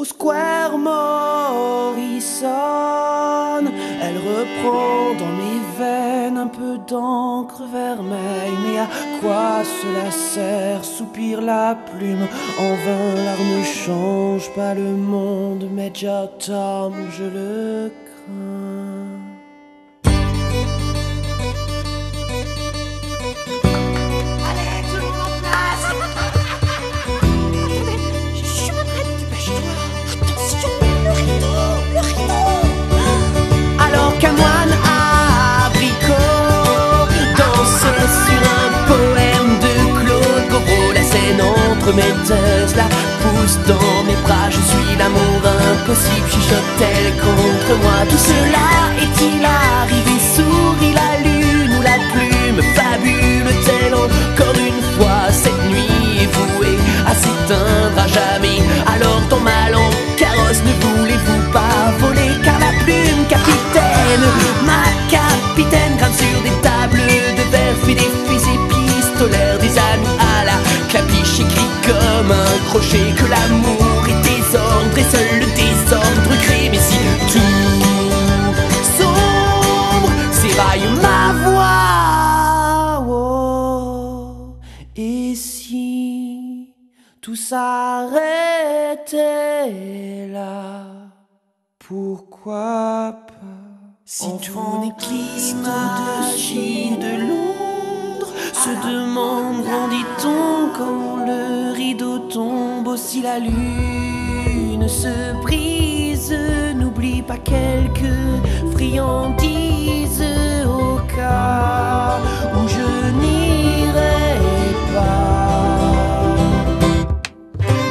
Au Square Morrison, elle reprend dans mes veines un peu d'encre vermeille. Mais à quoi cela sert, soupire la plume. En vain l'art ne change pas le monde, Major Tom, je le crains. Méteuse, la pousse dans mes bras, je suis l'amour impossible, chuchote-t-elle contre moi. Tout cela est-il arrivé? Sourit la lune ou la plume, fabule-t-elle encore une fois? Cette nuit est vouée à s'éteindre à jamais. Alors ton mal en carrosse, ne voulez-vous pas voler? Car la plume capitaine, ma capitaine, grimpe sur des tables de verre, fuit des fusées pistolaires, des amis à la clapiche écrit comme un crochet que l'amour est désordre et seul le désordre crée. Mais si tout sombre s'éveille ma voix, oh, et si tout s'arrêtait là, pourquoi pas? Si ton éclairage de l'eau se demande, grandit-on quand le rideau tombe? Aussi la lune se brise, n'oublie pas quelques friandises au cas où je n'irai pas.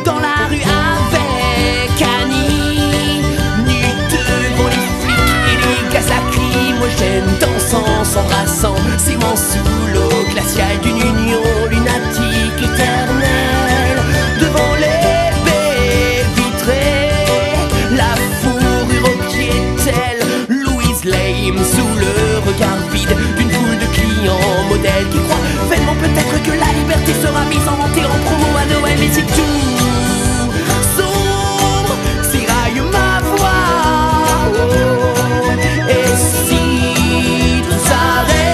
Dans la rue avec Annie, nus devant les flics et les gaz lacrymogènes, dansant, s'embrassant, s'aimant sous l'eau glaciale d'une union lunatique éternelle. Devant les baies vitrées, la fourrure au pied telle Louise Lame, sous le regard vide d'une foule de clients modèles qui croient vainement peut-être que la liberté sera mise en vente et en promo à Noël. Mais c'est tout sombre, s'éraille ma voix, oh. Et si tout s'arrête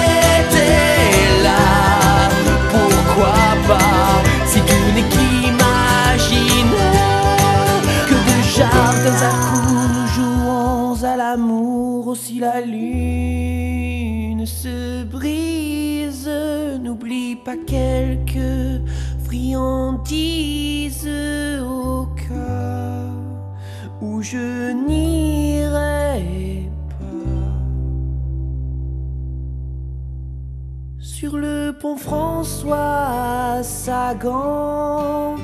l'amour, aussi la lune se brise, n'oublie pas quelques friandises au cas où je n'irai pas. Sur le pont François Sagan,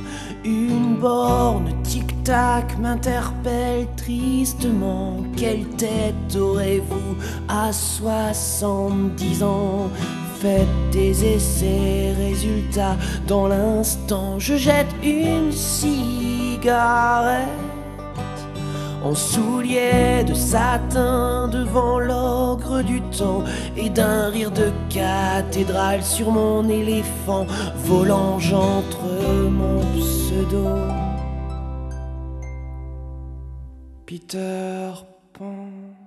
une borne tic-tac m'interpelle tristement. Quelle tête aurez-vous à 70 ans? Faites des essais, résultats dans l'instant. Je jette une cigarette en souliers de satin devant l'ogre du temps, et d'un rire de cathédrale sur mon éléphant volant j'entre mon pseudo Peter Pan.